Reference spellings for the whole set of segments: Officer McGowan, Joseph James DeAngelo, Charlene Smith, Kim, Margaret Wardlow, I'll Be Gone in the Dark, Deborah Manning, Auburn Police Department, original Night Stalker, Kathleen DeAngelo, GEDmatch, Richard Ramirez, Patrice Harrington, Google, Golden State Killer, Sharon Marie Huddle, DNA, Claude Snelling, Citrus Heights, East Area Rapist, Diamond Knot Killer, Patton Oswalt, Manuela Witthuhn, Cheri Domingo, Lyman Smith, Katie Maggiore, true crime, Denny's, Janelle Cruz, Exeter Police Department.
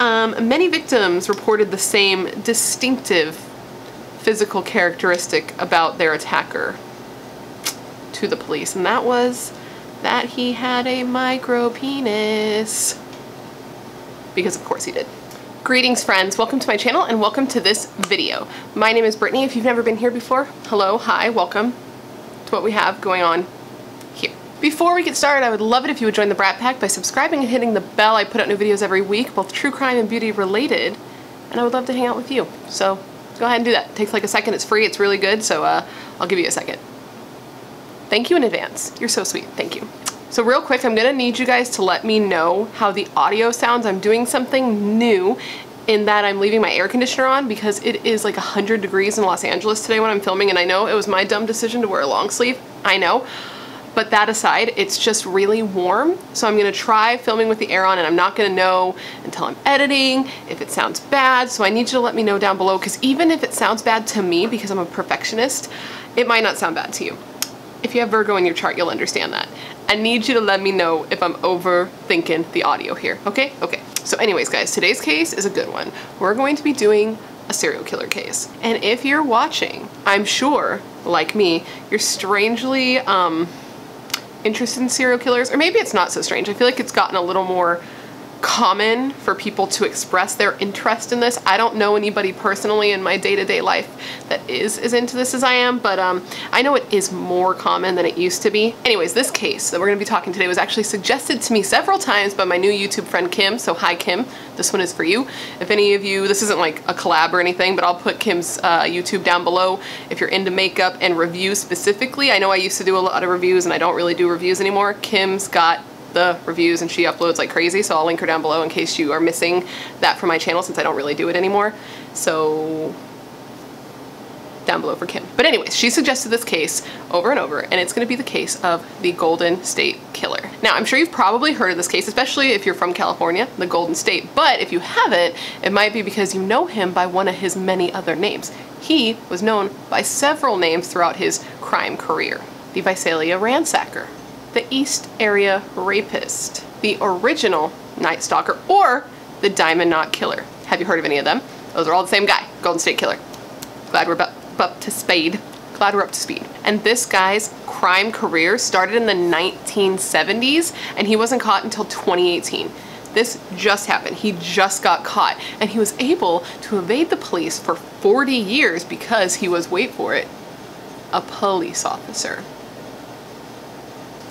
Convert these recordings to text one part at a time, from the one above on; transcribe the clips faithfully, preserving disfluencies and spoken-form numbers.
Um, many victims reported the same distinctive physical characteristic about their attacker to the police, and that was that he had a micro penis. Because of course he did. Greetings friends, welcome to my channel and welcome to this video. My name is Brittany. If you've never been here before, hello, hi, welcome to what we have going on here. Before we get started, I would love it if you would join the Brat Pack by subscribing and hitting the bell. I put out new videos every week, both true crime and beauty related, and I would love to hang out with you. So go ahead and do that. It takes like a second, it's free, it's really good, so uh, I'll give you a second. Thank you in advance. You're so sweet, thank you. So real quick, I'm gonna need you guys to let me know how the audio sounds. I'm doing something new in that I'm leaving my air conditioner on because it is like one hundred degrees in Los Angeles today when I'm filming, and I know it was my dumb decision to wear a long sleeve, I know. But that aside, it's just really warm. So I'm gonna try filming with the air on, and I'm not gonna know until I'm editing if it sounds bad. So I need you to let me know down below, because even if it sounds bad to me, because I'm a perfectionist, it might not sound bad to you. If you have Virgo in your chart, you'll understand that. I need you to let me know if I'm overthinking the audio here, okay? Okay, so anyways guys, today's case is a good one. We're going to be doing a serial killer case. And if you're watching, I'm sure, like me, you're strangely um, interested in serial killers, or maybe it's not so strange. I feel like it's gotten a little more common for people to express their interest in this. I don't know anybody personally in my day-to-day life that is as into this as I am, but um, I know it is more common than it used to be. Anyways, this case that we're gonna be talking today was actually suggested to me several times by my new YouTube friend Kim, so hi Kim, this one is for you. If any of you, this isn't like a collab or anything, but I'll put Kim's uh, YouTube down below if you're into makeup and reviews specifically. I know I used to do a lot of reviews and I don't really do reviews anymore. Kim's got the reviews and she uploads like crazy, so I'll link her down below in case you are missing that from my channel since I don't really do it anymore. So down below for Kim. But anyways, she suggested this case over and over, and it's gonna be the case of the Golden State Killer. Now, I'm sure you've probably heard of this case, especially if you're from California, the Golden State, but if you haven't, it might be because you know him by one of his many other names. He was known by several names throughout his crime career. The Visalia Ransacker, the East Area Rapist, the original Night Stalker, or the Diamond Knot Killer. Have you heard of any of them? Those are all the same guy, Golden State Killer. Glad we're up to speed. Glad we're up to speed. And this guy's crime career started in the nineteen seventies, and he wasn't caught until twenty eighteen. This just happened. He just got caught, and he was able to evade the police for forty years because he was, wait for it, a police officer.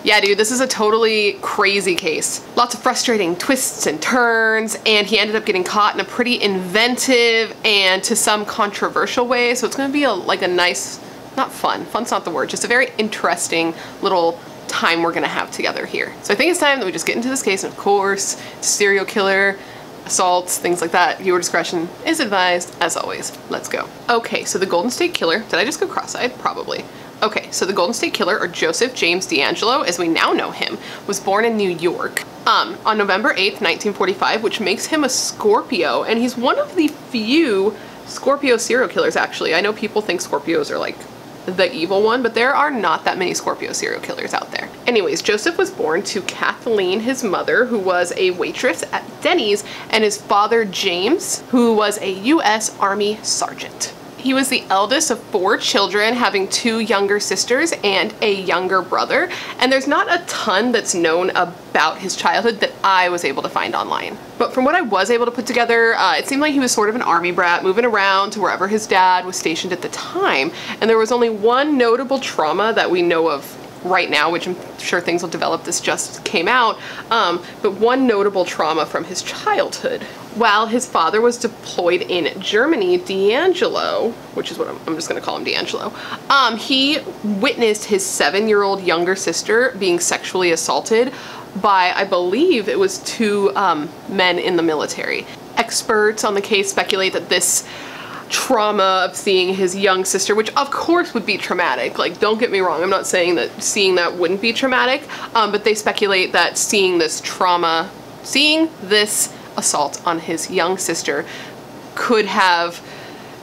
Yeah, dude, this is a totally crazy case. Lots of frustrating twists and turns, and he ended up getting caught in a pretty inventive and to some controversial way. So it's gonna be a, like a nice, not fun, fun's not the word, just a very interesting little time we're gonna have together here. So I think it's time that we just get into this case, and of course, serial killer, assaults, things like that. Viewer discretion is advised, as always. Let's go. Okay, so the Golden State Killer, did I just go cross-eyed? Probably. Okay, so the Golden State Killer, or Joseph James DeAngelo, as we now know him, was born in New York um, on November eighth, nineteen forty-five, which makes him a Scorpio, and he's one of the few Scorpio serial killers, actually. I know people think Scorpios are like the evil one, but there are not that many Scorpio serial killers out there. Anyways, Joseph was born to Kathleen, his mother, who was a waitress at Denny's, and his father, James, who was a U S Army sergeant. He was the eldest of four children, having two younger sisters and a younger brother, and there's not a ton that's known about his childhood that I was able to find online. But from what I was able to put together, uh, it seemed like he was sort of an army brat, moving around to wherever his dad was stationed at the time, and there was only one notable trauma that we know of right now, which I'm sure things will develop, this just came out, um, but one notable trauma from his childhood. While his father was deployed in Germany, DeAngelo, which is what I'm, I'm just gonna call him DeAngelo, um, he witnessed his seven-year-old younger sister being sexually assaulted by, I believe it was two um, men in the military. Experts on the case speculate that this trauma of seeing his young sister, which of course would be traumatic, like don't get me wrong, I'm not saying that seeing that wouldn't be traumatic, um, but they speculate that seeing this trauma, seeing this assault on his young sister could have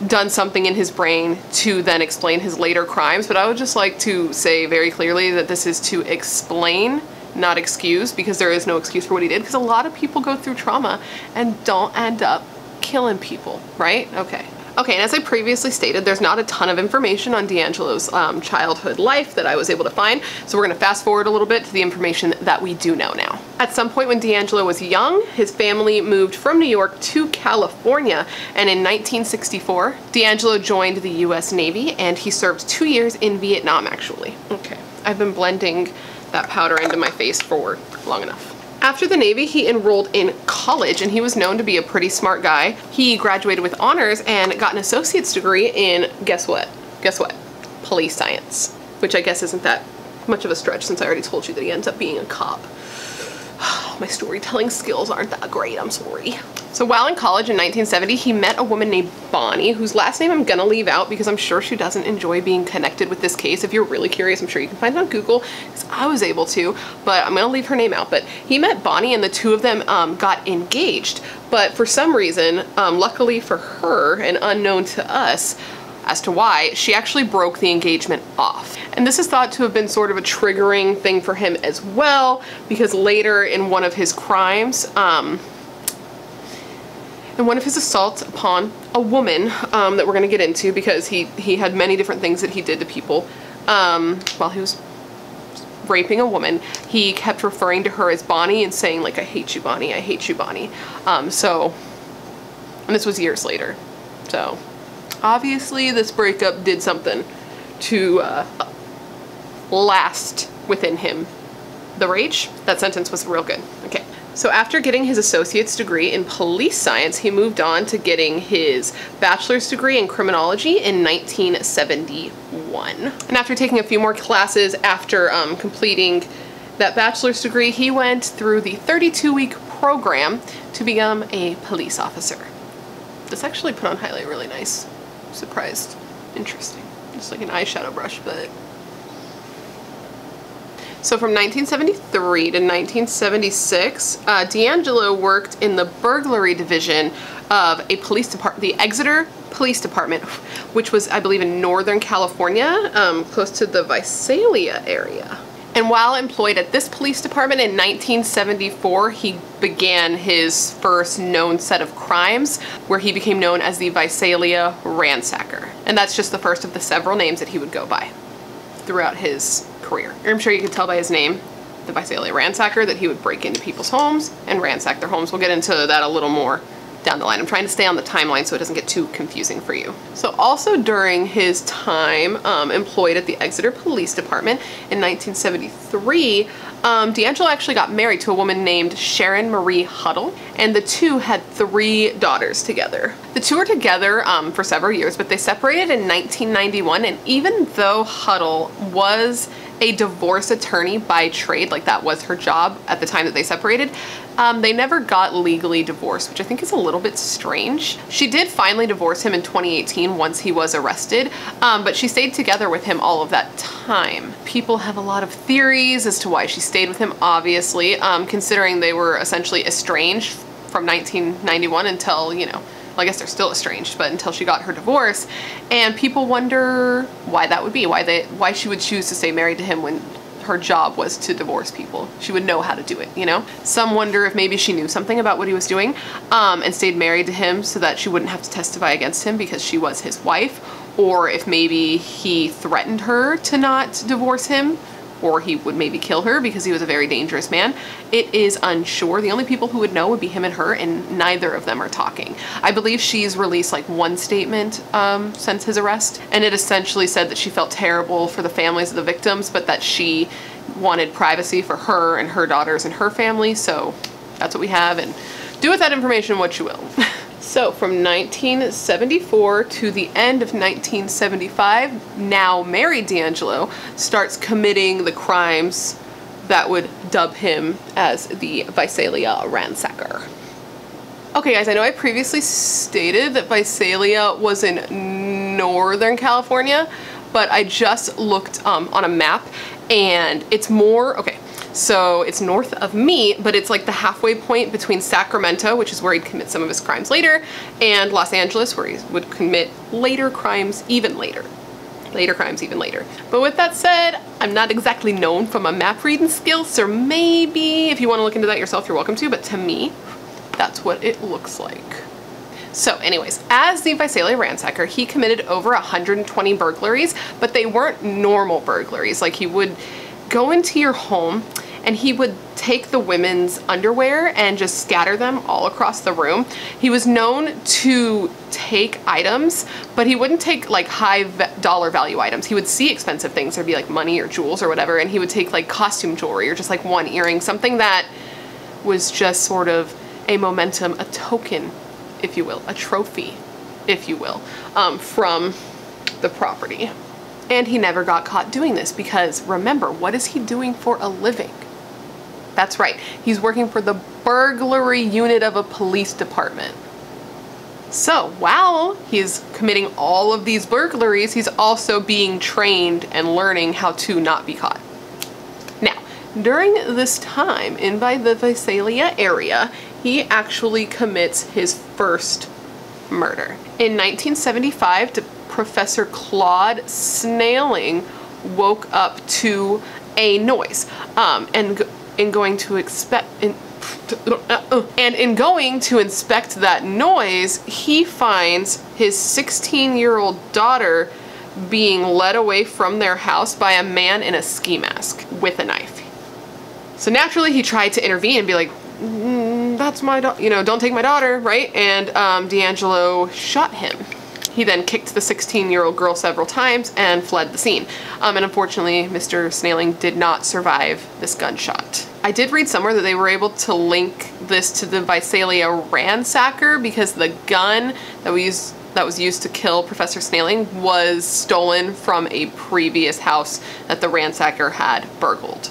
done something in his brain to then explain his later crimes. But I would just like to say very clearly that this is to explain not excuse, because there is no excuse for what he did, because a lot of people go through trauma and don't end up killing people, right? Okay. Okay, and as I previously stated, there's not a ton of information on DeAngelo's um, childhood life that I was able to find, so we're gonna fast forward a little bit to the information that we do know now. At some point when DeAngelo was young, his family moved from New York to California, and in nineteen sixty-four, DeAngelo joined the U S Navy, and he served two years in Vietnam, actually. Okay, I've been blending that powder into my face for long enough. After the Navy, he enrolled in college, and he was known to be a pretty smart guy. He graduated with honors and got an associate's degree in, guess what? Guess what? Police science, which I guess isn't that much of a stretch since I already told you that he ends up being a cop. My storytelling skills aren't that great, I'm sorry. So while in college in nineteen seventy, he met a woman named Bonnie, whose last name I'm gonna leave out because I'm sure she doesn't enjoy being connected with this case. If you're really curious, I'm sure you can find it on Google, because I was able to, but I'm gonna leave her name out. But he met Bonnie, and the two of them um, got engaged. But for some reason, um, luckily for her and unknown to us, as to why, she actually broke the engagement off. And this is thought to have been sort of a triggering thing for him as well, because later in one of his crimes, um, in one of his assaults upon a woman um, that we're gonna get into, because he, he had many different things that he did to people um, while he was raping a woman, he kept referring to her as Bonnie and saying, like, I hate you, Bonnie, I hate you, Bonnie. Um, so, and this was years later, so. Obviously, this breakup did something to uh, last within him the rage. That sentence was real good. Okay. So after getting his associate's degree in police science, he moved on to getting his bachelor's degree in criminology in nineteen seventy-one. And after taking a few more classes after um, completing that bachelor's degree, he went through the thirty-two week program to become a police officer. That's actually put on highlight really nice. Surprised. Interesting. Just like an eyeshadow brush, but. So from nineteen seventy-three to nineteen seventy-six, uh, DeAngelo worked in the burglary division of a police department, the Exeter Police Department, which was, I believe, in Northern California, um, close to the Visalia area. And while employed at this police department in nineteen seventy-four, he began his first known set of crimes, where he became known as the Visalia Ransacker. And that's just the first of the several names that he would go by throughout his career. I'm sure you can tell by his name, the Visalia Ransacker, that he would break into people's homes and ransack their homes. We'll get into that a little more down the line. I'm trying to stay on the timeline so it doesn't get too confusing for you. So also during his time um, employed at the Exeter Police Department in nineteen seventy-three, um, DeAngelo actually got married to a woman named Sharon Marie Huddle, and the two had three daughters together. The two were together um, for several years, but they separated in nineteen ninety-one, and even though Huddle was a divorce attorney by trade, like that was her job at the time that they separated, um, they never got legally divorced, which I think is a little bit strange. She did finally divorce him in twenty eighteen once he was arrested, um, but she stayed together with him all of that time. People have a lot of theories as to why she stayed with him, obviously, um, considering they were essentially estranged from nineteen ninety-one until, you know, well, I guess they're still estranged, but until she got her divorce. And people wonder why that would be, why they, why she would choose to stay married to him when her job was to divorce people. She would know how to do it, you know? Some wonder if maybe she knew something about what he was doing um, and stayed married to him so that she wouldn't have to testify against him because she was his wife, or if maybe he threatened her to not divorce him, or he would maybe kill her because he was a very dangerous man. It is unsure. The only people who would know would be him and her, and neither of them are talking. I believe she's released like one statement um, since his arrest, and it essentially said that she felt terrible for the families of the victims, but that she wanted privacy for her and her daughters and her family, so that's what we have, and do with that information what you will. So from nineteen seventy-four to the end of nineteen seventy-five, now married DeAngelo starts committing the crimes that would dub him as the Visalia Ransacker. Okay guys, I know I previously stated that Visalia was in Northern California, but I just looked um, on a map and it's more, okay. So it's north of me, but it's like the halfway point between Sacramento, which is where he'd commit some of his crimes later, and Los Angeles, where he would commit later crimes even later. later crimes even later. But with that said, I'm not exactly known for my map reading skills, so maybe if you want to look into that yourself, you're welcome to, but to me, that's what it looks like. So anyways, as the Visalia Ransacker, he committed over one hundred twenty burglaries, but they weren't normal burglaries. Like, he would go into your home and he would take the women's underwear and just scatter them all across the room. He was known to take items, but he wouldn't take like high dollar value items. He would see expensive things. There'd be like money or jewels or whatever, and he would take like costume jewelry or just like one earring, something that was just sort of a momentum, a token, if you will, a trophy, if you will, um, from the property. And he never got caught doing this because, remember, what is he doing for a living? That's right, he's working for the burglary unit of a police department. So while he's committing all of these burglaries, he's also being trained and learning how to not be caught. Now, during this time in by the Visalia area, he actually commits his first murder. In nineteen seventy-five, Professor Claude Snelling woke up to a noise, um, and in going to expect, in, and in going to inspect that noise, he finds his sixteen-year-old daughter being led away from their house by a man in a ski mask with a knife. So naturally, he tried to intervene and be like, mm, "That's my daughter, you know, don't take my daughter," right? And um, DeAngelo shot him. He then kicked the sixteen-year-old girl several times and fled the scene. Um, and unfortunately, Mister Snelling did not survive this gunshot. I did read somewhere that they were able to link this to the Visalia Ransacker because the gun that we used, that was used to kill Professor Snelling was stolen from a previous house that the ransacker had burgled.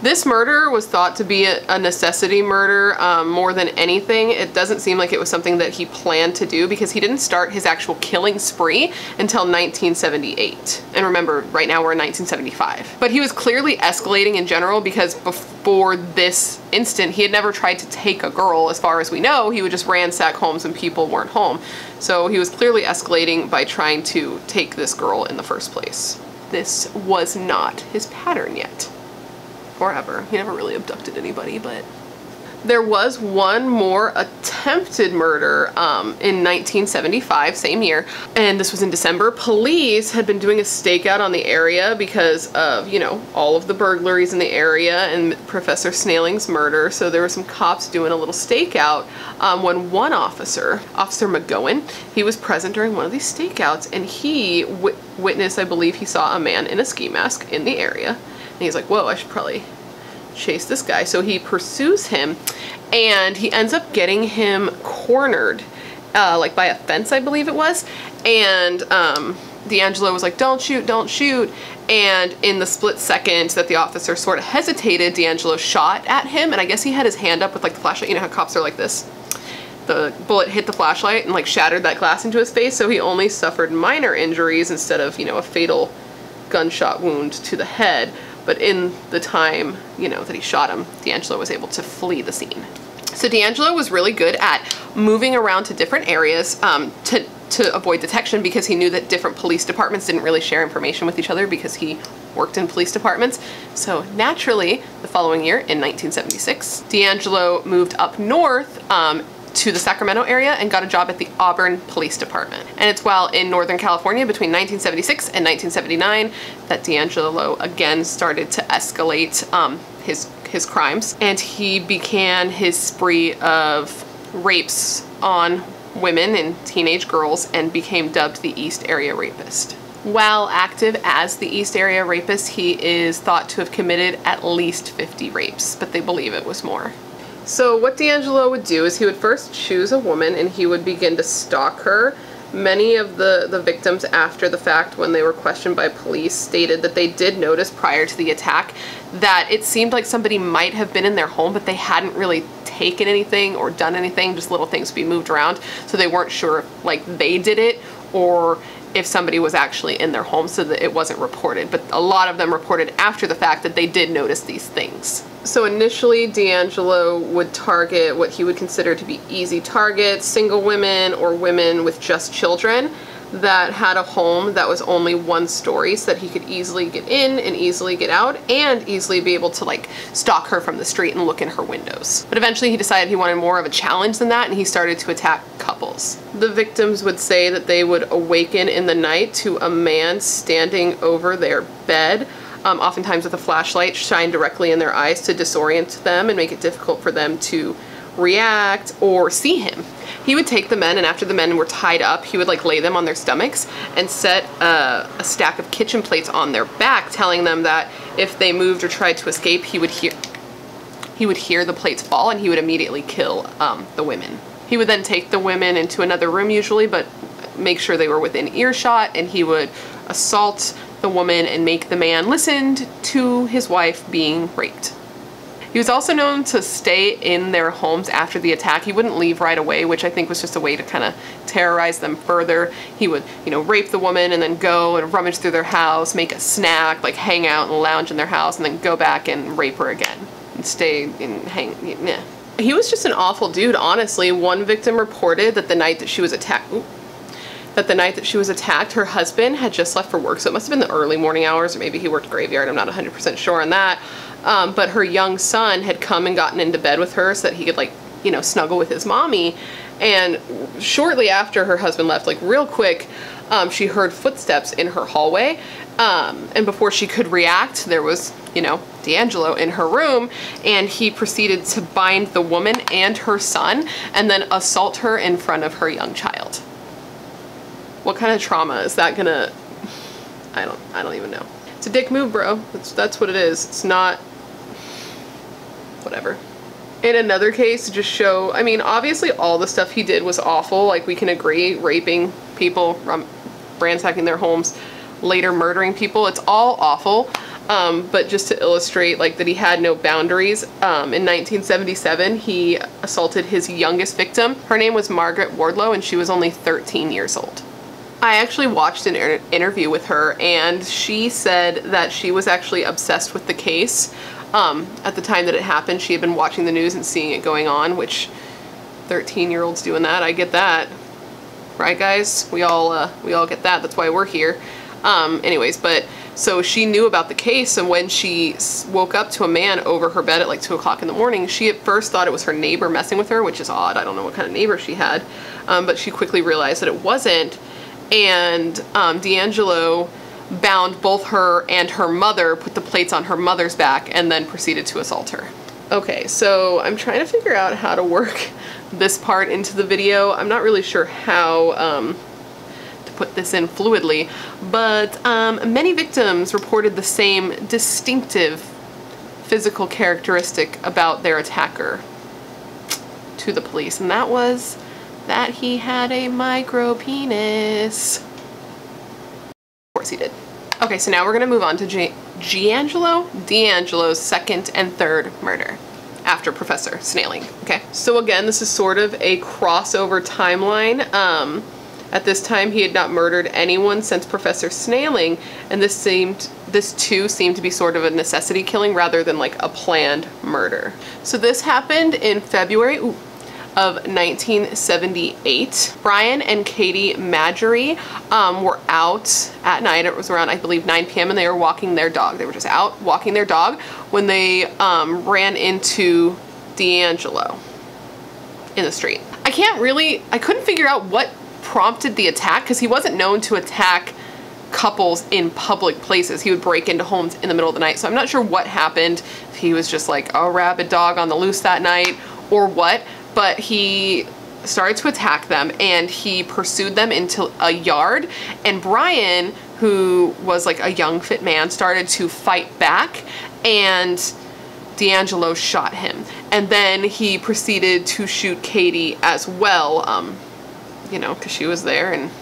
This murder was thought to be a necessity murder um, more than anything. It doesn't seem like it was something that he planned to do because he didn't start his actual killing spree until nineteen seventy-eight. And remember, right now we're in nineteen seventy-five. But he was clearly escalating in general because before this instant, he had never tried to take a girl as far as we know. He would just ransack homes when people weren't home. So he was clearly escalating by trying to take this girl in the first place. This was not his pattern yet. Forever. He never really abducted anybody, but... There was one more attempted murder um, in nineteen seventy-five, same year, and this was in December. Police had been doing a stakeout on the area because of, you know, all of the burglaries in the area and Professor Snelling's murder, so there were some cops doing a little stakeout um, when one officer, Officer McGowan, he was present during one of these stakeouts, and he w witnessed, I believe he saw a man in a ski mask in the area. And he's like, whoa, I should probably chase this guy. So he pursues him and he ends up getting him cornered, uh, like by a fence, I believe it was. And um, DeAngelo was like, don't shoot, don't shoot. And in the split second that the officer sort of hesitated, DeAngelo shot at him. And I guess he had his hand up with like the flashlight. You know how cops are like this. The bullet hit the flashlight and like shattered that glass into his face. So he only suffered minor injuries instead of, you know, a fatal gunshot wound to the head. But in the time, you know, that he shot him, DeAngelo was able to flee the scene. So DeAngelo was really good at moving around to different areas um, to, to avoid detection because he knew that different police departments didn't really share information with each other because he worked in police departments. So naturally, the following year, in nineteen seventy-six, DeAngelo moved up north um, to the Sacramento area and got a job at the Auburn Police Department. And it's while in Northern California between nineteen seventy-six and nineteen seventy-nine that DeAngelo again started to escalate um, his, his crimes. And he began his spree of rapes on women and teenage girls and became dubbed the East Area Rapist. While active as the East Area Rapist, he is thought to have committed at least fifty rapes, but they believe it was more. So what DeAngelo would do is he would first choose a woman and he would begin to stalk her. Many of the, the victims after the fact, when they were questioned by police, stated that they did notice prior to the attack that it seemed like somebody might have been in their home, but they hadn't really taken anything or done anything, just little things would be moved around. So they weren't sure if, like, they did it or if somebody was actually in their home, so that it wasn't reported. But a lot of them reported after the fact that they did notice these things. So initially, DeAngelo would target what he would consider to be easy targets, single women or women with just children. that had a home that was only one story so that he could easily get in and easily get out and easily be able to like stalk her from the street and look in her windows. But eventually he decided he wanted more of a challenge than that, and he started to attack couples. The victims would say that they would awaken in the night to a man standing over their bed, um, oftentimes with a flashlight shined directly in their eyes to disorient them and make it difficult for them to react or see him. He would take the men, and after the men were tied up, he would like lay them on their stomachs and set uh, a stack of kitchen plates on their back, telling them that if they moved or tried to escape, he would hear he would hear the plates fall, and he would immediately kill um, the women. He would then take the women into another room usually, but make sure they were within earshot, and he would assault the woman and make the man listen to his wife being raped. He was also known to stay in their homes after the attack. He wouldn't leave right away, which I think was just a way to kind of terrorize them further. He would, you know, rape the woman and then go and rummage through their house, make a snack, like hang out and lounge in their house, and then go back and rape her again and stay and hang. Yeah. He was just an awful dude, honestly. One victim reported that the night that she was attacked, ooh, that the night that she was attacked, her husband had just left for work, so it must have been the early morning hours, or maybe he worked graveyard. I'm not one hundred percent sure on that. Um, but her young son had come and gotten into bed with her so that he could, like, you know, snuggle with his mommy. And shortly after her husband left, like real quick, um, she heard footsteps in her hallway. Um, and before she could react, there was, you know, DeAngelo in her room, and he proceeded to bind the woman and her son and then assault her in front of her young child. What kind of trauma is that gonna, I don't, I don't even know. It's a dick move, bro. That's, that's what it is. It's not, whatever. In another case, just show, I mean, obviously all the stuff he did was awful. Like, we can agree, raping people, ransacking their homes, later murdering people, it's all awful. Um, but just to illustrate, like, that he had no boundaries, um, in nineteen seventy-seven, he assaulted his youngest victim. Her name was Margaret Wardlow, and she was only thirteen years old. I actually watched an inter interview with her, and she said that she was actually obsessed with the case. Um, at the time that it happened, she had been watching the news and seeing it going on, which thirteen year olds doing that, I get that. Right, guys? We all, uh, we all get that. That's why we're here. Um, anyways, but so she knew about the case, and when she woke up to a man over her bed at like two o'clock in the morning, she at first thought it was her neighbor messing with her, which is odd. I don't know what kind of neighbor she had. Um, but she quickly realized that it wasn't. And um, DeAngelo bound both her and her mother, put the plates on her mother's back, and then proceeded to assault her. Okay, so I'm trying to figure out how to work this part into the video. I'm not really sure how um, to put this in fluidly, but um, many victims reported the same distinctive physical characteristic about their attacker to the police, and that was that he had a micro penis. Of course he did. Okay, so now we're gonna move on to Giangelo DeAngelo's second and third murder after Professor Snelling. Okay, so again, this is sort of a crossover timeline. Um, at this time, he had not murdered anyone since Professor Snelling, and this seemed, this too seemed to be sort of a necessity killing rather than like a planned murder. So this happened in February, ooh, of nineteen seventy-eight. Brian and Katie Maggiore um, were out at night. It was around, I believe, nine p m, and they were walking their dog. They were just out walking their dog when they um, ran into DeAngelo in the street. I can't really, I couldn't figure out what prompted the attack, because he wasn't known to attack couples in public places. He would break into homes in the middle of the night. So I'm not sure what happened. If he was just like a rabid dog on the loose that night or what. But he started to attack them, and he pursued them into a yard, and Brian, who was like a young fit man, started to fight back, and DeAngelo shot him, and then he proceeded to shoot Katie as well, um, you know, because she was there, and,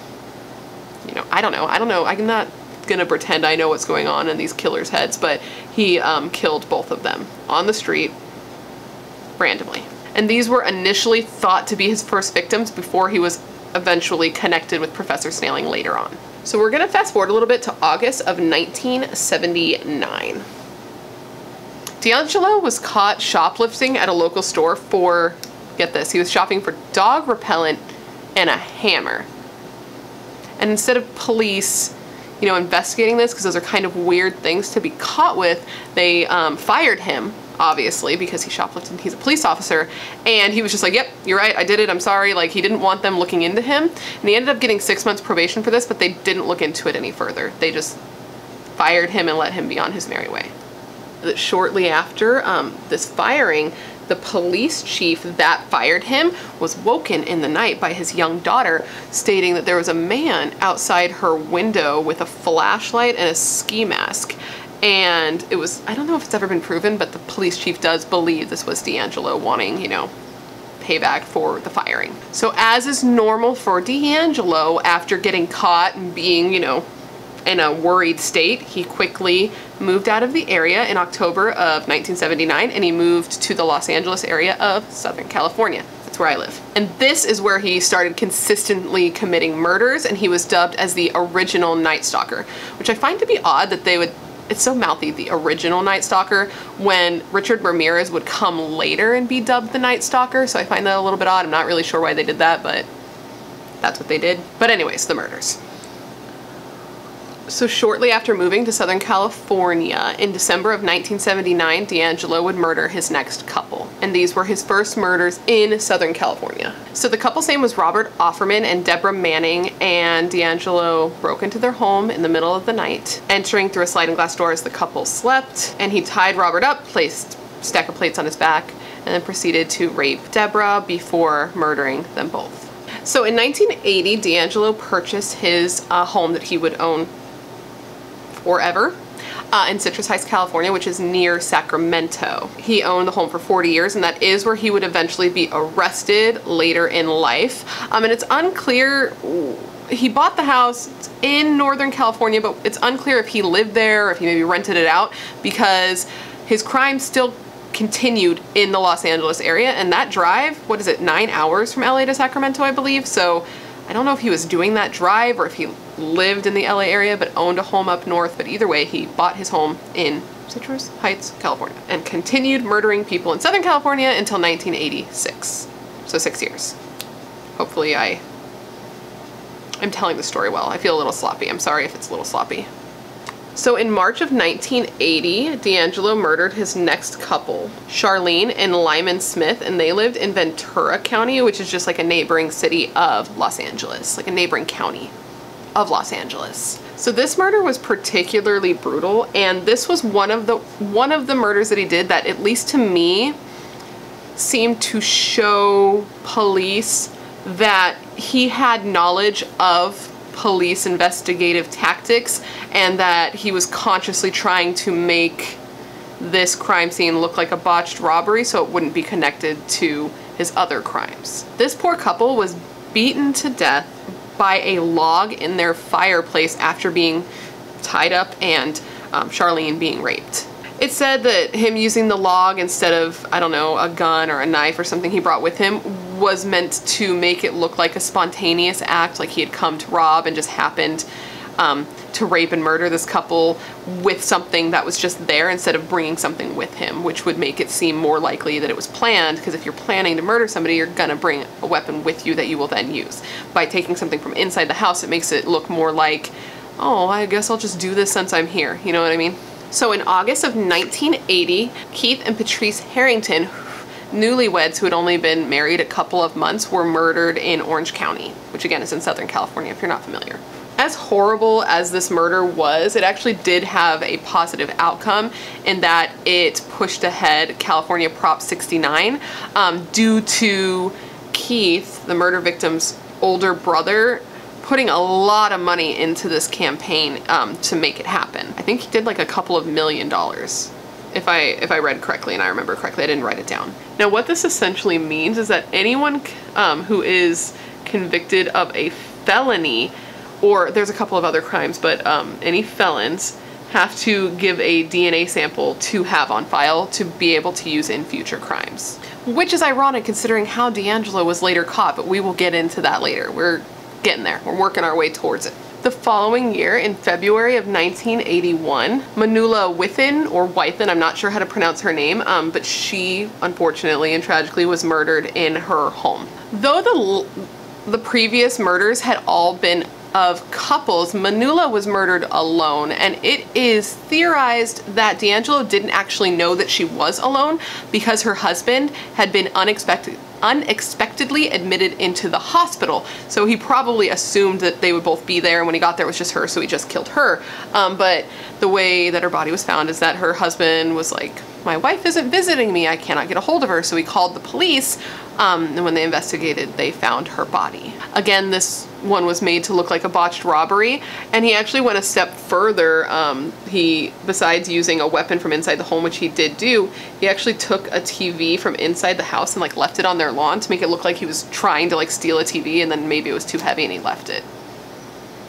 you know, I don't know, I don't know, I'm not gonna pretend I know what's going on in these killers' heads, but he um, killed both of them on the street randomly. And these were initially thought to be his first victims before he was eventually connected with Professor Snelling later on. So we're gonna fast forward a little bit to August of nineteen seventy-nine. DeAngelo was caught shoplifting at a local store for, get this, he was shopping for dog repellent and a hammer. And instead of police, you know, investigating this, because those are kind of weird things to be caught with, they um, fired him, obviously, because he shoplifted and he's a police officer. And he was just like, yep, you're right, I did it, I'm sorry. Like, he didn't want them looking into him. And he ended up getting six months probation for this, but they didn't look into it any further. They just fired him and let him be on his merry way. That shortly after um, this firing, the police chief that fired him was woken in the night by his young daughter, stating that there was a man outside her window with a flashlight and a ski mask. And it was, I don't know if it's ever been proven, but the police chief does believe this was DeAngelo wanting, you know, payback for the firing. So as is normal for DeAngelo, after getting caught and being, you know, in a worried state, he quickly moved out of the area in October of nineteen seventy-nine, and he moved to the Los Angeles area of Southern California. That's where I live. And this is where he started consistently committing murders, and he was dubbed as the original Night Stalker, which I find to be odd that they would, it's so mouthy, the original Night Stalker, when Richard Ramirez would come later and be dubbed the Night Stalker, so I find that a little bit odd. I'm not really sure why they did that, but that's what they did. But anyways, the murders. So shortly after moving to Southern California, in December of nineteen seventy-nine, DeAngelo would murder his next couple. And these were his first murders in Southern California. So the couple's name was Robert Offerman and Deborah Manning, and DeAngelo broke into their home in the middle of the night, entering through a sliding glass door as the couple slept. And he tied Robert up, placed a stack of plates on his back, and then proceeded to rape Deborah before murdering them both. So in nineteen eighty, DeAngelo purchased his uh, home that he would own forever uh, in Citrus Heights, California, which is near Sacramento. He owned the home for forty years, and that is where he would eventually be arrested later in life. Um, and it's unclear, he bought the house in Northern California, but it's unclear if he lived there or if he maybe rented it out, because his crime still continued in the Los Angeles area. And that drive, what is it, nine hours from L A to Sacramento, I believe. So I don't know if he was doing that drive or if he lived in the L A area but owned a home up north, but either way, he bought his home in Citrus Heights, California, and continued murdering people in Southern California until nineteen eighty-six. So six years. Hopefully I am telling the story well. I feel a little sloppy. I'm sorry if it's a little sloppy. So in March of nineteen eighty, DeAngelo murdered his next couple, Charlene and Lyman Smith, and they lived in Ventura County, which is just like a neighboring city of Los Angeles, like a neighboring county of Los Angeles. So this murder was particularly brutal, and this was one of the one of the murders that he did that, at least to me, seemed to show police that he had knowledge of police investigative tactics, and that he was consciously trying to make this crime scene look like a botched robbery so it wouldn't be connected to his other crimes. This poor couple was beaten to death by a log in their fireplace after being tied up and um, Charlene being raped. It said that him using the log instead of, I don't know, a gun or a knife or something he brought with him was meant to make it look like a spontaneous act, like he had come to rob and just happened um, to rape and murder this couple with something that was just there instead of bringing something with him, which would make it seem more likely that it was planned, because if you're planning to murder somebody, you're gonna bring a weapon with you that you will then use. By taking something from inside the house, it makes it look more like, oh, I guess I'll just do this since I'm here, you know what I mean? So in August of nineteen eighty, Keith and Patrice Harrington, newlyweds who had only been married a couple of months, were murdered in Orange County, which again is in Southern California if you're not familiar. As horrible as this murder was, it actually did have a positive outcome in that it pushed ahead California Prop sixty-nine um, due to Keith, the murder victim's older brother, putting a lot of money into this campaign um, to make it happen. I think he did like a couple of million dollars, if I, if I read correctly and I remember correctly. I didn't write it down. Now what this essentially means is that anyone um, who is convicted of a felony, or there's a couple of other crimes, but um, any felons have to give a D N A sample to have on file to be able to use in future crimes. Which is ironic considering how DeAngelo was later caught, but we will get into that later. We're getting there. We're working our way towards it. The following year, in February of nineteen eighty-one, Manuela Witthuhn, or Wythun, I'm not sure how to pronounce her name, um, but she, unfortunately and tragically, was murdered in her home. Though the, the previous murders had all been of couples, Manuela was murdered alone, and it is theorized that DeAngelo didn't actually know that she was alone because her husband had been unexpected, unexpectedly admitted into the hospital. So he probably assumed that they would both be there, and when he got there it was just her, so he just killed her. Um, but the way that her body was found is that her husband was like, my wife isn't visiting me, I cannot get a hold of her, so he called the police. Um, and when they investigated, they found her body. Again, this one was made to look like a botched robbery, and he actually went a step further. Um, he, besides using a weapon from inside the home, which he did do, he actually took a T V from inside the house and like left it on their lawn to make it look like he was trying to like steal a T V, and then maybe it was too heavy and he left it.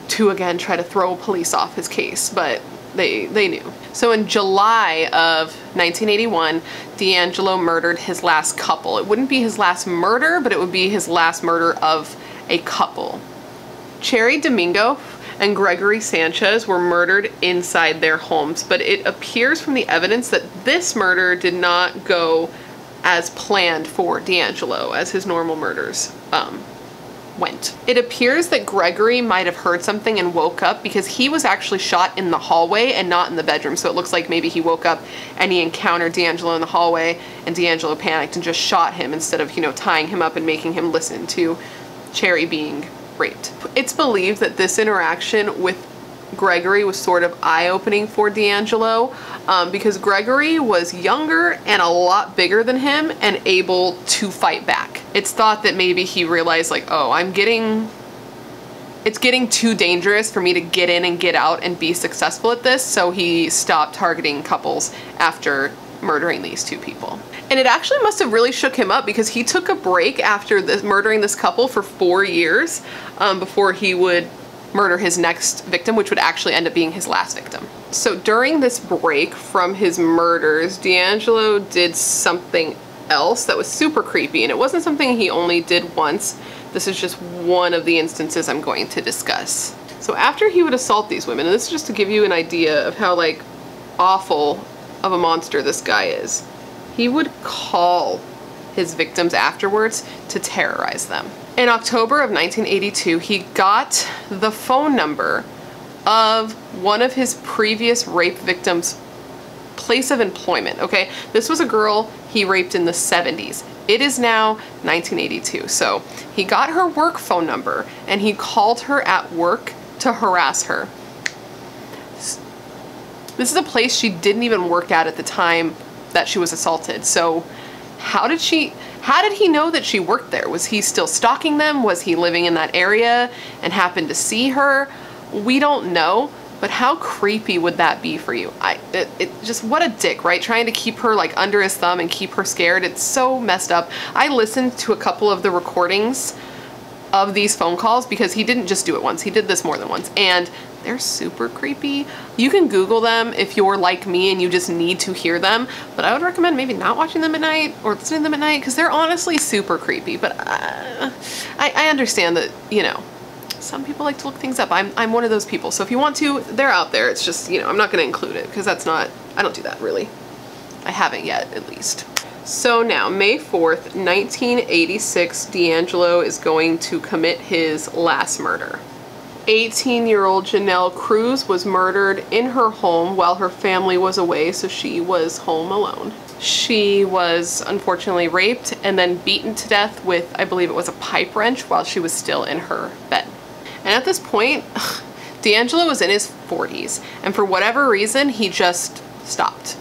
To again try to throw police off his case, but they, they knew. So in July of nineteen eighty-one, DeAngelo murdered his last couple. It wouldn't be his last murder, but it would be his last murder of a couple. Cheri Domingo and Gregory Sanchez were murdered inside their homes, but it appears from the evidence that this murder did not go as planned for DeAngelo as his normal murders um, went. It appears that Gregory might have heard something and woke up, because he was actually shot in the hallway and not in the bedroom, so it looks like maybe he woke up and he encountered DeAngelo in the hallway, and DeAngelo panicked and just shot him instead of, you know, tying him up and making him listen to Cheri being raped. It's believed that this interaction with Gregory was sort of eye-opening for DeAngelo, um, because Gregory was younger and a lot bigger than him and able to fight back. It's thought that maybe he realized like, oh, I'm getting, it's getting too dangerous for me to get in and get out and be successful at this, so he stopped targeting couples after murdering these two people. And it actually must have really shook him up, because he took a break after this, murdering this couple for four years um, before he would murder his next victim, which would actually end up being his last victim. So during this break from his murders, DeAngelo did something else that was super creepy, and it wasn't something he only did once. This is just one of the instances I'm going to discuss. So after he would assault these women, and this is just to give you an idea of how like awful of a monster this guy is, he would call his victims afterwards to terrorize them. In October of nineteen eighty-two, he got the phone number of one of his previous rape victims' place of employment, okay? This was a girl he raped in the seventies. It is now nineteen eighty-two. So he got her work phone number and he called her at work to harass her. This is a place she didn't even work at at the time that she was assaulted. So how did she, how did he know that she worked there? Was he still stalking them? Was he living in that area and happened to see her? We don't know, but how creepy would that be for you? I, it, it just, what a dick, right? Trying to keep her like under his thumb and keep her scared. It's so messed up. I listened to a couple of the recordings of these phone calls, because he didn't just do it once. He did this more than once, and they're super creepy. You can Google them if you're like me and you just need to hear them, but I would recommend maybe not watching them at night or listening to them at night, because they're honestly super creepy. But uh, I, I understand that, you know, some people like to look things up. I'm, I'm one of those people. So if you want to, they're out there. It's just, you know, I'm not going to include it, because that's not, I don't do that really. I haven't yet, at least. So now, May fourth, nineteen eighty-six, DeAngelo is going to commit his last murder. eighteen-year-old Janelle Cruz was murdered in her home while her family was away, so she was home alone. She was unfortunately raped and then beaten to death with, I believe it was a pipe wrench, while she was still in her bed. And at this point, DeAngelo was in his forties, and for whatever reason, he just stopped.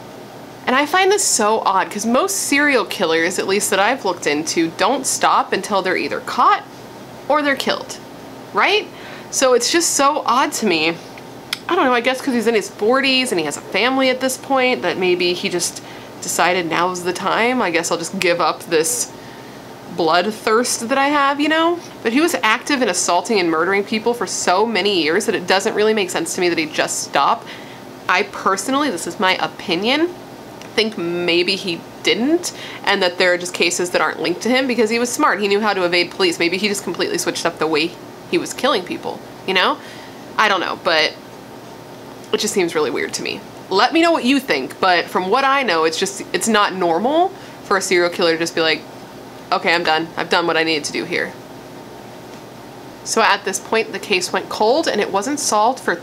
And I find this so odd, because most serial killers, at least that I've looked into, don't stop until they're either caught or they're killed, right? So it's just so odd to me. I don't know, I guess because he's in his forties and he has a family at this point, that maybe he just decided now's the time. I guess I'll just give up this bloodthirst that I have, you know? But he was active in assaulting and murdering people for so many years that it doesn't really make sense to me that he just stopped. I personally, this is my opinion, think maybe he didn't, and that there are just cases that aren't linked to him, because he was smart. He knew how to evade police. Maybe he just completely switched up the way he was killing people, you know? I don't know, but it just seems really weird to me. Let me know what you think, but from what I know, it's just, it's not normal for a serial killer to just be like, okay, I'm done. I've done what I needed to do here. So at this point, the case went cold and it wasn't solved for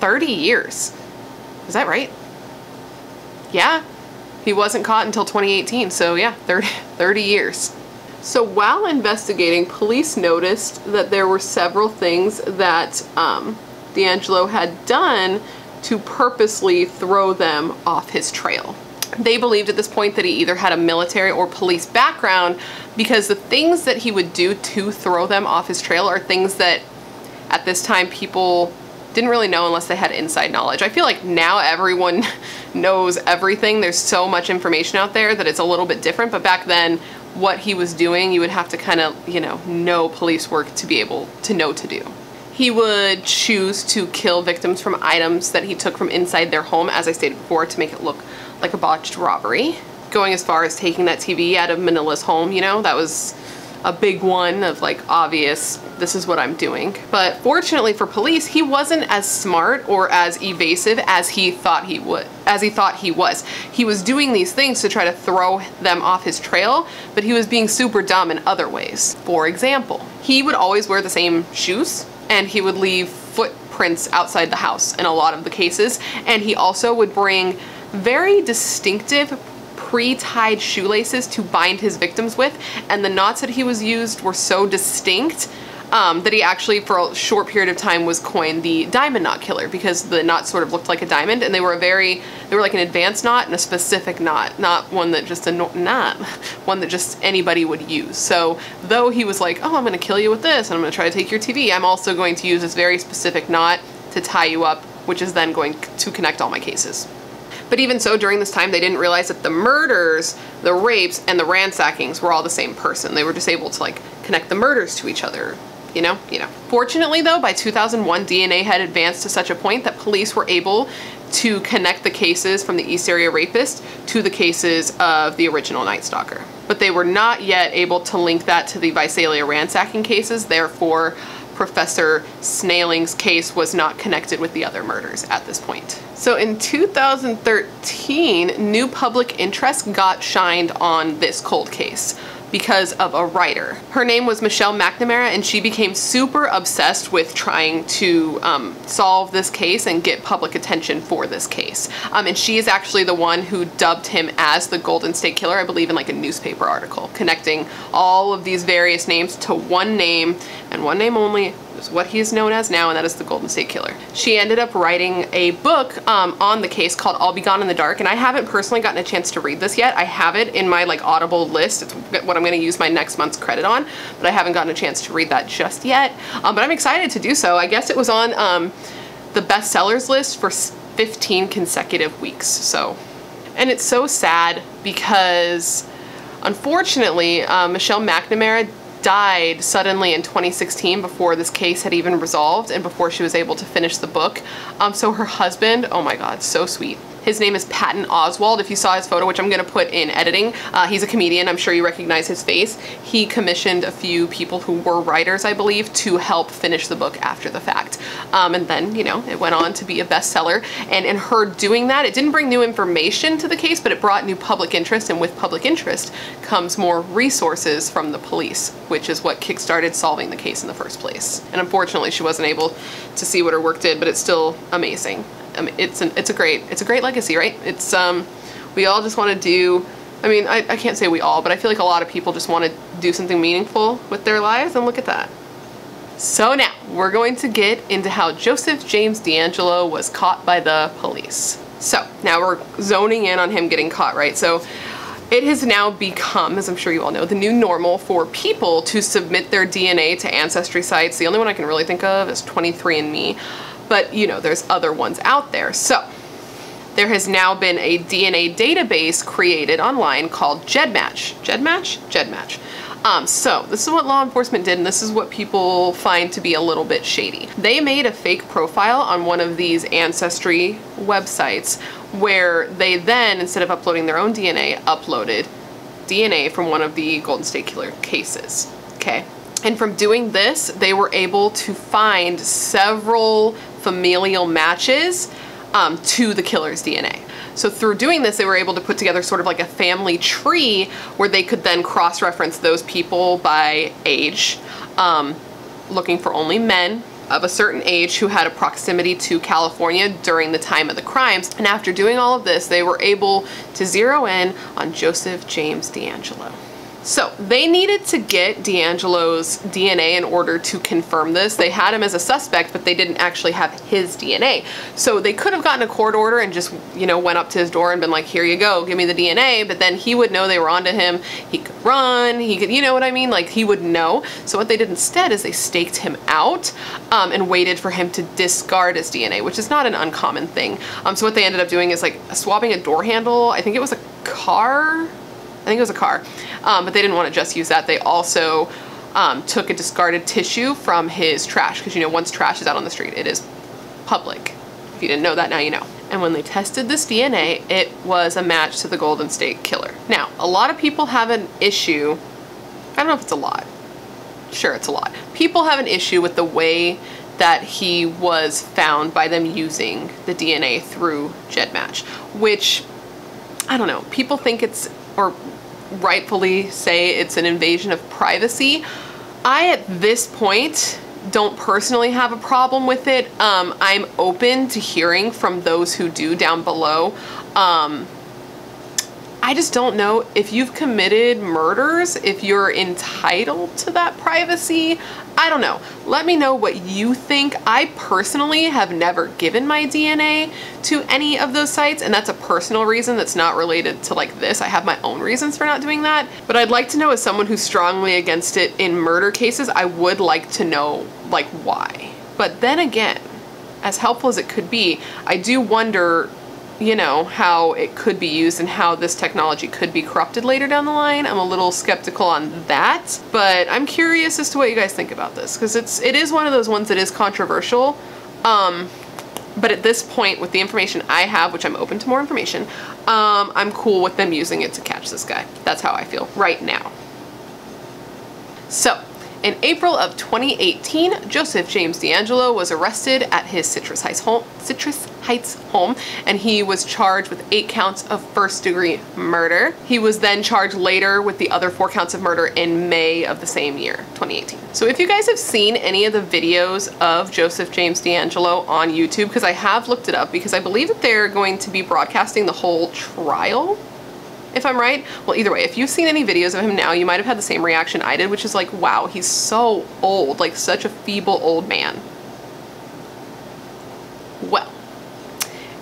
thirty years. Is that right? Yeah. He wasn't caught until twenty eighteen, so yeah, thirty, thirty years. So while investigating, police noticed that there were several things that um, DeAngelo had done to purposely throw them off his trail. They believed at this point that he either had a military or police background, because the things that he would do to throw them off his trail are things that at this time people didn't really know unless they had inside knowledge. I feel like now everyone knows everything. There's so much information out there that it's a little bit different, but back then what he was doing, you would have to kind of, you know, know police work to be able to know to do. He would choose to kill victims from items that he took from inside their home, as I stated before, to make it look like a botched robbery. Going as far as taking that T V out of Manila's home, you know, that was a big one of like obvious, this is what I'm doing. But fortunately for police, he wasn't as smart or as evasive as he thought he would, as he thought he was. He was doing these things to try to throw them off his trail, but he was being super dumb in other ways. For example, he would always wear the same shoes and he would leave footprints outside the house in a lot of the cases. And he also would bring very distinctive pre-tied shoelaces to bind his victims with, and the knots that he was used were so distinct um, that he actually for a short period of time was coined the Diamond Knot Killer, because the knot sort of looked like a diamond and they were a very, they were like an advanced knot and a specific knot, not one that just a knot, one that just anybody would use. So though he was like, oh, I'm gonna kill you with this and I'm gonna try to take your T V, I'm also going to use this very specific knot to tie you up, which is then going to connect all my cases. But even so, during this time, they didn't realize that the murders, the rapes, and the ransackings were all the same person. They were just able to like connect the murders to each other, you know, you know. Fortunately though, by two thousand one, D N A had advanced to such a point that police were able to connect the cases from the East Area Rapist to the cases of the original Night Stalker. But they were not yet able to link that to the Visalia ransacking cases, therefore Professor Snelling's case was not connected with the other murders at this point. So in two thousand thirteen, new public interest got shined on this cold case because of a writer. Her name was Michelle McNamara, and she became super obsessed with trying to um, solve this case and get public attention for this case. Um, and she is actually the one who dubbed him as the Golden State Killer, I believe in like a newspaper article, connecting all of these various names to one name, and one name only is what he is known as now, and that is the Golden State Killer. She ended up writing a book um, on the case called I'll Be Gone in the Dark, and I haven't personally gotten a chance to read this yet. I have it in my like Audible list. It's what I'm I'm going to use my next month's credit on, but I haven't gotten a chance to read that just yet. Um, but I'm excited to do so. I guess it was on um, the bestsellers list for fifteen consecutive weeks. So, and it's so sad because unfortunately uh, Michelle McNamara died suddenly in twenty sixteen before this case had even resolved and before she was able to finish the book. Um, so her husband, oh my God, so sweet. His name is Patton Oswalt. If you saw his photo, which I'm gonna put in editing, uh, he's a comedian, I'm sure you recognize his face. He commissioned a few people who were writers, I believe, to help finish the book after the fact. Um, and then, you know, it went on to be a bestseller. And in her doing that, it didn't bring new information to the case, but it brought new public interest. And with public interest comes more resources from the police, which is what kickstarted solving the case in the first place. And unfortunately, she wasn't able to see what her work did, but it's still amazing. I mean, it's an, it's a great, it's a great legacy, right? It's, um, we all just want to do, I mean, I, I can't say we all, but I feel like a lot of people just want to do something meaningful with their lives, and look at that. So now we're going to get into how Joseph James DeAngelo was caught by the police. So now we're zoning in on him getting caught, right? So it has now become, as I'm sure you all know, the new normal for people to submit their D N A to ancestry sites. The only one I can really think of is twenty-three and me. But you know, there's other ones out there. So there has now been a D N A database created online called GEDmatch. GEDmatch? GEDmatch. Um, so this is what law enforcement did, and this is what people find to be a little bit shady. They made a fake profile on one of these ancestry websites where they then, instead of uploading their own D N A, uploaded D N A from one of the Golden State Killer cases, okay? And from doing this, they were able to find several familial matches um, to the killer's D N A. So through doing this, they were able to put together sort of like a family tree where they could then cross-reference those people by age, um, looking for only men of a certain age who had a proximity to California during the time of the crimes. And after doing all of this, they were able to zero in on Joseph James DeAngelo. So they needed to get DeAngelo's D N A in order to confirm this. They had him as a suspect, but they didn't actually have his D N A. So they could have gotten a court order and just, you know, went up to his door and been like, here you go, give me the D N A. But then he would know they were onto him. He could run, he could, you know what I mean? Like, he would know. So what they did instead is they staked him out um, and waited for him to discard his D N A, which is not an uncommon thing. Um, so what they ended up doing is like swapping a door handle. I think it was a car. I think it was a car, um, but they didn't want to just use that. They also um, took a discarded tissue from his trash, because, you know, once trash is out on the street, it is public. If you didn't know that, now you know. And when they tested this D N A, it was a match to the Golden State Killer. Now, a lot of people have an issue. I don't know if it's a lot. Sure, it's a lot. People have an issue with the way that he was found by them using the D N A through GEDmatch, which, I don't know, people think it's, or rightfully say it's an invasion of privacy. I, at this point, don't personally have a problem with it. Um, I'm open to hearing from those who do down below. Um, I just don't know if you've committed murders, if you're entitled to that privacy. I don't know. Let me know what you think. I personally have never given my D N A to any of those sites, and that's a personal reason that's not related to like this. I have my own reasons for not doing that, but I'd like to know, as someone who's strongly against it in murder cases, I would like to know like why. But then again, as helpful as it could be, I do wonder, you know, how it could be used and how this technology could be corrupted later down the line. I'm a little skeptical on that, but I'm curious as to what you guys think about this, because it's, it is one of those ones that is controversial. Um, but at this point, with the information I have, which I'm open to more information, um, I'm cool with them using it to catch this guy. That's how I feel right now. So, in April of twenty eighteen, Joseph James DeAngelo was arrested at his Citrus Heights home, Citrus Heights home, and he was charged with eight counts of first-degree murder. He was then charged later with the other four counts of murder in May of the same year, twenty eighteen. So if you guys have seen any of the videos of Joseph James DeAngelo on YouTube, because I have looked it up, because I believe that they're going to be broadcasting the whole trial, if I'm right. Well, either way, if you've seen any videos of him now, you might have had the same reaction I did, which is like, wow, he's so old, like such a feeble old man. Well,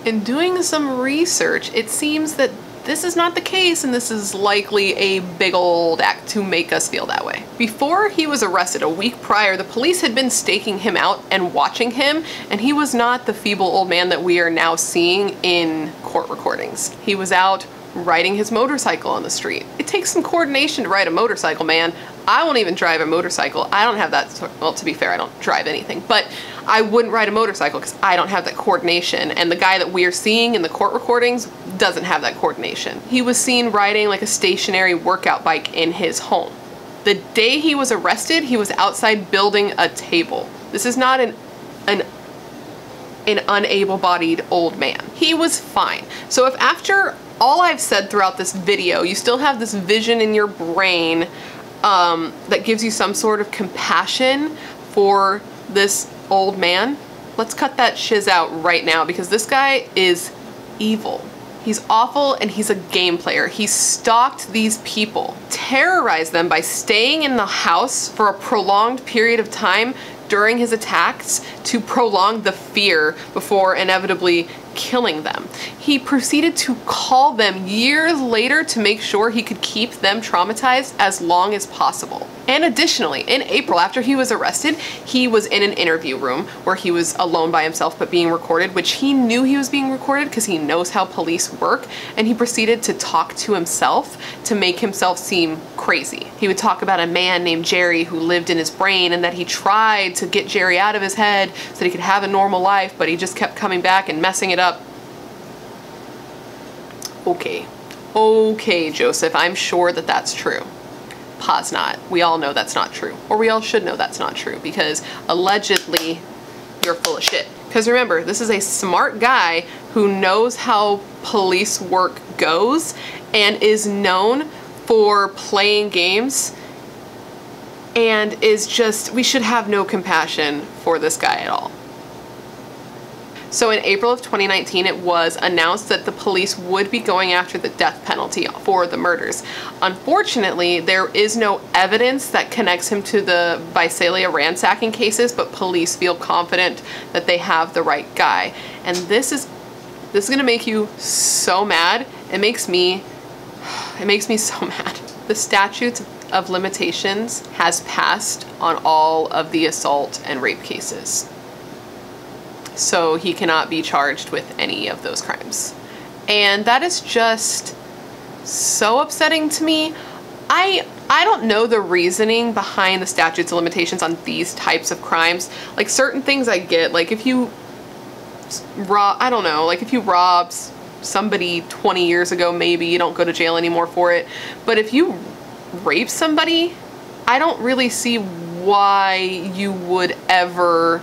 in doing some research, it seems that this is not the case, and this is likely a big old act to make us feel that way. Before he was arrested, a week prior, the police had been staking him out and watching him, and he was not the feeble old man that we are now seeing in court recordings. He was out riding his motorcycle on the street. It takes some coordination to ride a motorcycle, man. I won't even drive a motorcycle. I don't have that, well, to be fair, I don't drive anything, but I wouldn't ride a motorcycle because I don't have that coordination, and the guy that we are seeing in the court recordings doesn't have that coordination. He was seen riding like a stationary workout bike in his home. The day he was arrested, he was outside building a table. This is not an, an an unable-bodied old man. He was fine. So if after all I've said throughout this video, you still have this vision in your brain um, that gives you some sort of compassion for this old man, let's cut that shiz out right now, because this guy is evil. He's awful, and he's a game player. He stalked these people, terrorized them by staying in the house for a prolonged period of time during his attacks to prolong the fear before inevitably killing them. He proceeded to call them years later to make sure he could keep them traumatized as long as possible. And additionally, in April, after he was arrested, he was in an interview room where he was alone by himself but being recorded, which he knew he was being recorded because he knows how police work, and he proceeded to talk to himself to make himself seem crazy. He would talk about a man named Jerry who lived in his brain, and that he tried to to get Jerry out of his head so that he could have a normal life, but he just kept coming back and messing it up. Okay. Okay, Joseph, I'm sure that that's true. Pause not. We all know that's not true. Or we all should know that's not true, because allegedly you're full of shit. Because remember, this is a smart guy who knows how police work goes and is known for playing games and is just, we should have no compassion for this guy at all. So in April of twenty nineteen, it was announced that the police would be going after the death penalty for the murders. Unfortunately, there is no evidence that connects him to the Visalia ransacking cases, but police feel confident that they have the right guy. And this is this is gonna make you so mad. It makes me, it makes me so mad. The statutes of limitations has passed on all of the assault and rape cases. So he cannot be charged with any of those crimes. And that is just so upsetting to me. I I don't know the reasoning behind the statutes of limitations on these types of crimes. Like certain things I get, like if you rob, I don't know, like if you rob somebody twenty years ago, maybe you don't go to jail anymore for it. But if you rape somebody, I don't really see why you would ever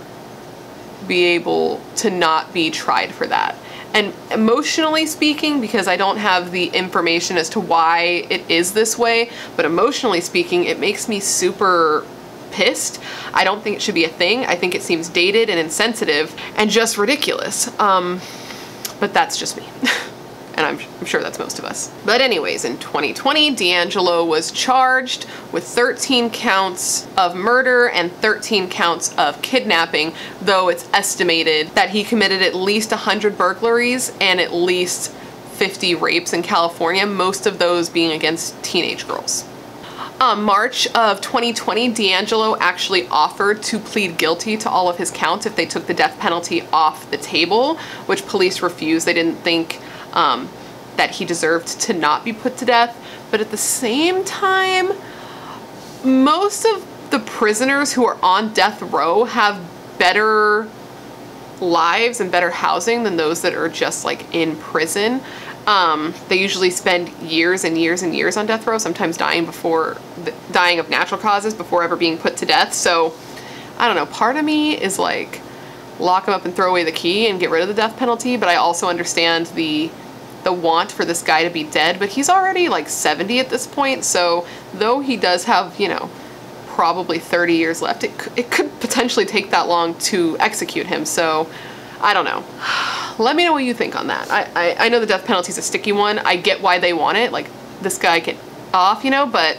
be able to not be tried for that. And emotionally speaking, because I don't have the information as to why it is this way, but emotionally speaking, it makes me super pissed. I don't think it should be a thing. I think it seems dated and insensitive and just ridiculous. Um, but that's just me. And I'm, I'm sure that's most of us. But anyways, in twenty twenty, DeAngelo was charged with thirteen counts of murder and thirteen counts of kidnapping, though it's estimated that he committed at least one hundred burglaries and at least fifty rapes in California, most of those being against teenage girls. Um, March of twenty twenty, DeAngelo actually offered to plead guilty to all of his counts if they took the death penalty off the table, which police refused. They didn't think Um, that he deserved to not be put to death. But at the same time, most of the prisoners who are on death row have better lives and better housing than those that are just like in prison. Um, they usually spend years and years and years on death row, sometimes dying before, dying of natural causes before ever being put to death. So I don't know, part of me is like, lock him up and throw away the key and get rid of the death penalty. But I also understand the the want for this guy to be dead, but he's already like seventy at this point. So though he does have, you know, probably thirty years left, it, it could potentially take that long to execute him. So I don't know. Let me know what you think on that. I, I, I know the death penalty is a sticky one. I get why they want it. Like this guy get off, you know, but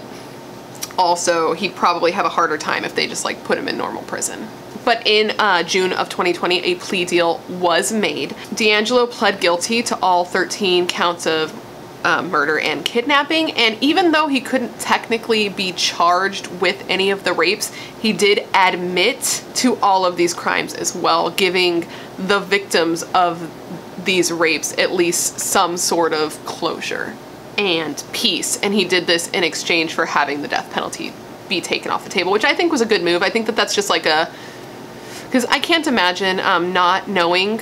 also he'd probably have a harder time if they just like put him in normal prison. But in uh, June of twenty twenty, a plea deal was made. DeAngelo pled guilty to all thirteen counts of uh, murder and kidnapping. And even though he couldn't technically be charged with any of the rapes, he did admit to all of these crimes as well, giving the victims of these rapes at least some sort of closure and peace. And he did this in exchange for having the death penalty be taken off the table, which I think was a good move. I think that that's just like a, because I can't imagine um, not knowing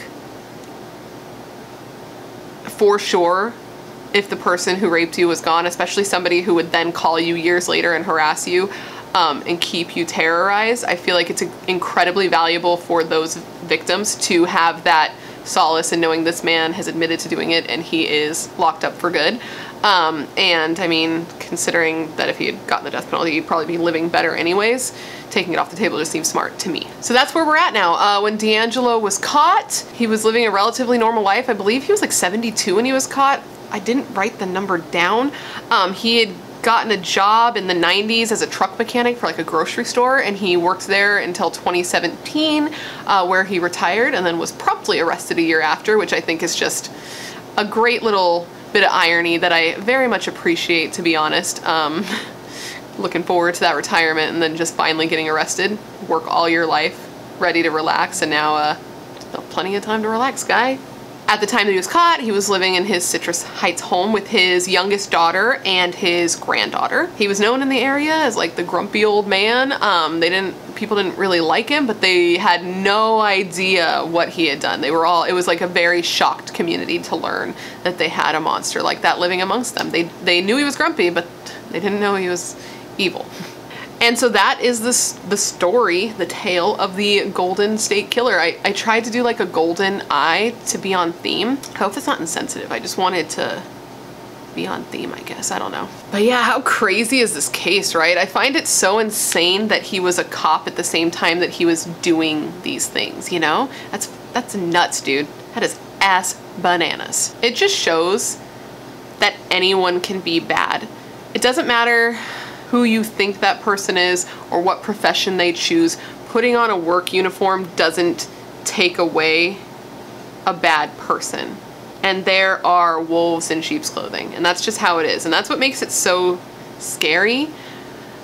for sure if the person who raped you was gone, especially somebody who would then call you years later and harass you um, and keep you terrorized. I feel like it's incredibly valuable for those victims to have that solace in knowing this man has admitted to doing it and he is locked up for good. Um, and I mean, considering that if he had gotten the death penalty, he'd probably be living better anyways, taking it off the table just seems smart to me. So that's where we're at now. Uh, when DeAngelo was caught, he was living a relatively normal life. I believe he was like seventy-two when he was caught. I didn't write the number down. Um, he had gotten a job in the nineties as a truck mechanic for like a grocery store, and he worked there until twenty seventeen, uh, where he retired and then was promptly arrested a year after, which I think is just a great little bit of irony that I very much appreciate, to be honest. Um, looking forward to that retirement and then just finally getting arrested, work all your life, ready to relax, and now uh, plenty of time to relax, guy. At the time that he was caught, he was living in his Citrus Heights home with his youngest daughter and his granddaughter. He was known in the area as like the grumpy old man. Um, they didn't, people didn't really like him, but they had no idea what he had done. They were all, it was like a very shocked community to learn that they had a monster like that living amongst them. They, they knew he was grumpy, but they didn't know he was evil. And so that is this, the story, the tale of the Golden State Killer. I, I tried to do like a golden eye to be on theme. I hope that's not insensitive. I just wanted to be on theme, I guess. I don't know. But yeah, how crazy is this case, right? I find it so insane that he was a cop at the same time that he was doing these things, you know? That's, that's nuts, dude. That is ass bananas. It just shows that anyone can be bad. It doesn't matter who you think that person is or what profession they choose. Putting on a work uniform doesn't take away a bad person. And there are wolves in sheep's clothing, and that's just how it is. And that's what makes it so scary,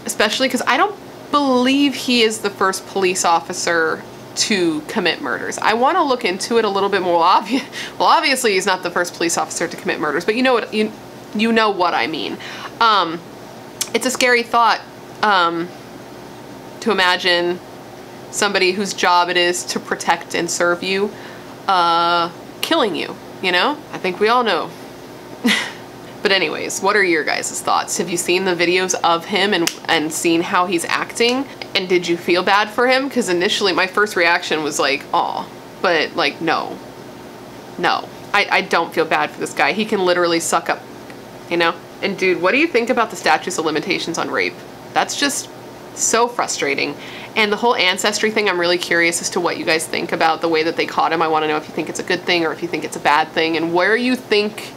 especially because I don't believe he is the first police officer to commit murders. I want to look into it a little bit more. Obvious. Well, obviously he's not the first police officer to commit murders, but you know what, you, you know what I mean. Um, it's a scary thought um, to imagine somebody whose job it is to protect and serve you, uh, killing you, you know? I think we all know. But anyways, what are your guys' thoughts? Have you seen the videos of him and, and seen how he's acting? And did you feel bad for him? Because initially my first reaction was like, aw, but like, no, no. I, I don't feel bad for this guy. He can literally suck up, you know? And dude, what do you think about the statutes of limitations on rape? That's just so frustrating. And the whole ancestry thing, I'm really curious as to what you guys think about the way that they caught him. I want to know if you think it's a good thing or if you think it's a bad thing and where you think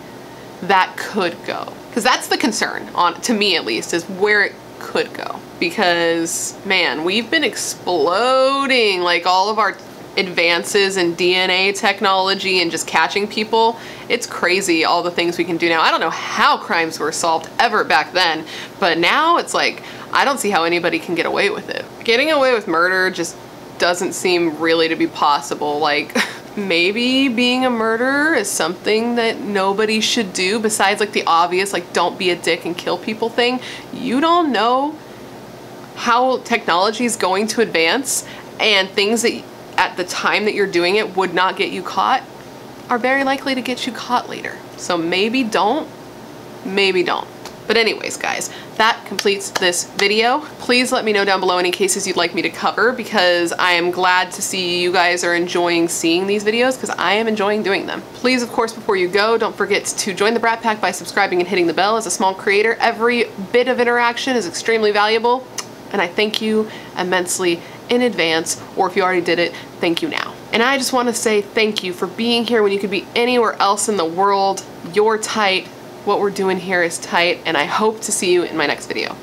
that could go. Because that's the concern, on to me at least, is where it could go. Because, man, we've been exploding, like, all of our advances in D N A technology and just catching people. It's crazy all the things we can do now. I don't know how crimes were solved ever back then, but now it's like, I don't see how anybody can get away with it. Getting away with murder just doesn't seem really to be possible. Like, maybe being a murderer is something that nobody should do besides like the obvious, like don't be a dick and kill people thing. You don't know how technology is going to advance, and things that at the time that you're doing it would not get you caught are very likely to get you caught later. So maybe don't, maybe don't. But anyways, guys, that completes this video. Please let me know down below any cases you'd like me to cover, because I am glad to see you guys are enjoying seeing these videos, because I am enjoying doing them. Please, of course, before you go, don't forget to join the Brat Pack by subscribing and hitting the bell. As a small creator, every bit of interaction is extremely valuable, and I thank you immensely in advance, or if you already did it, thank you now. And I just want to say thank you for being here when you could be anywhere else in the world. You're tight. What we're doing here is tight, and I hope to see you in my next video.